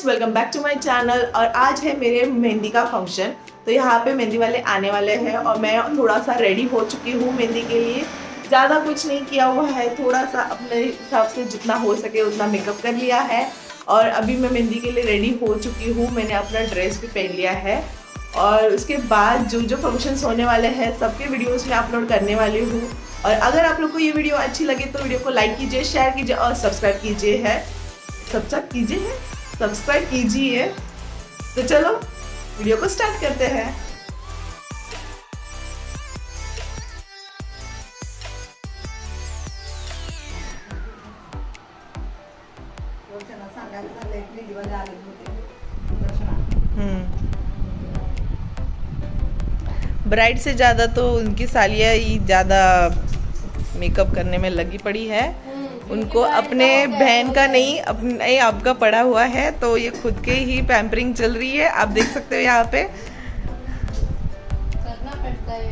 Friends, welcome back to my channel. और आज है मेरे मेहंदी का फंक्शन, तो यहाँ पे मेहंदी वाले आने वाले हैं और मैं थोड़ा सा रेडी हो चुकी हूँ मेहंदी के लिए। ज़्यादा कुछ नहीं किया हुआ है, थोड़ा सा अपने हिसाब से जितना हो सके उतना मेकअप कर लिया है और अभी मैं मेहंदी के लिए रेडी हो चुकी हूँ। मैंने अपना ड्रेस भी पहन लिया है और उसके बाद जो जो फंक्शंस होने वाले हैं सबके वीडियोस में अपलोड करने वाली हूँ। और अगर आप लोग को ये वीडियो अच्छी लगे तो वीडियो को लाइक कीजिए, शेयर कीजिए और सब्सक्राइब कीजिए। तो चलो वीडियो को स्टार्ट करते हैं। ब्राइड से ज़्यादा तो उनकी सालिया ही ज़्यादा मेकअप करने में लगी पड़ी है। उनको अपने बहन का नहीं, अपने आपका पड़ा हुआ है, तो ये खुद के ही पैम्परिंग चल रही है। आप देख सकते हो यहाँ पे करना पड़ता है।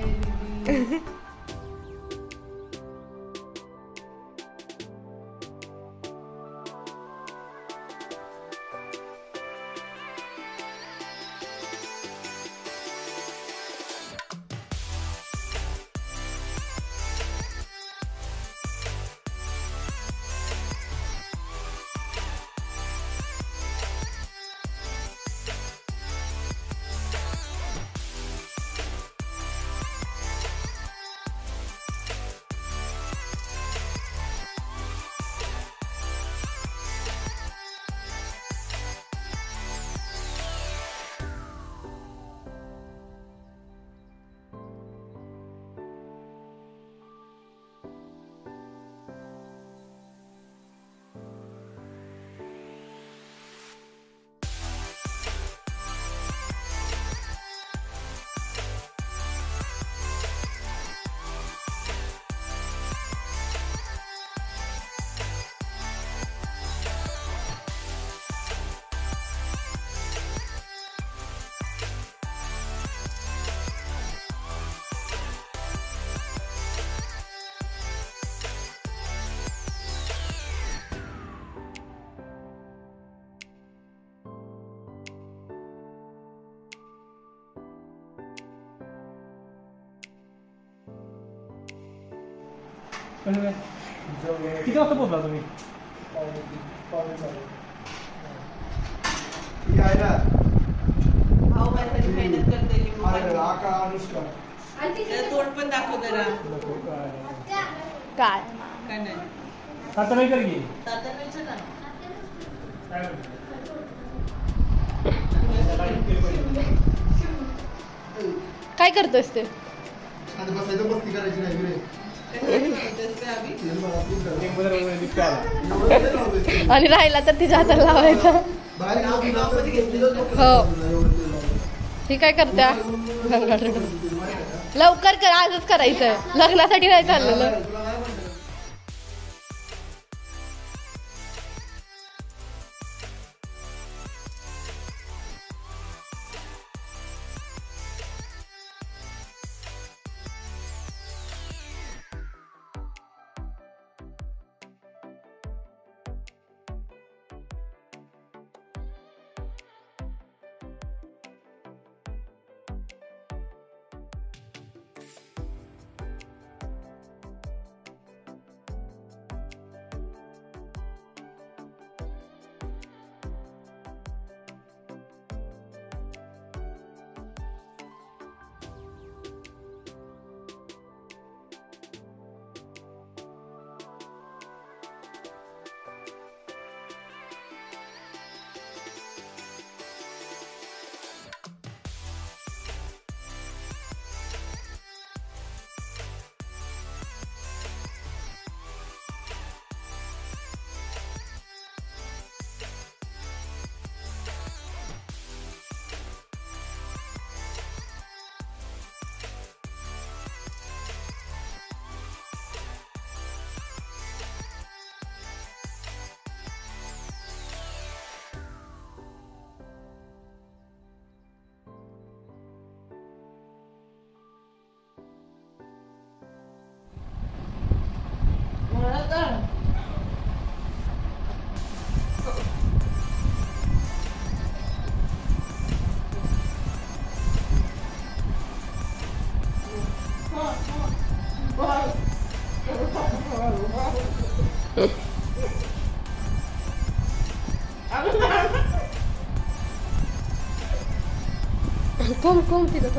किती वाजता पोहोचला तुम्ही? काय करतोस ते? आणि राहिला तर तिच्या हातात लावायचा। हो, ठीक आहे, करत्या लवकर कर, आजच करायचंय, लग्नासाठी नाही चाललेलं। रुको उनकी देखो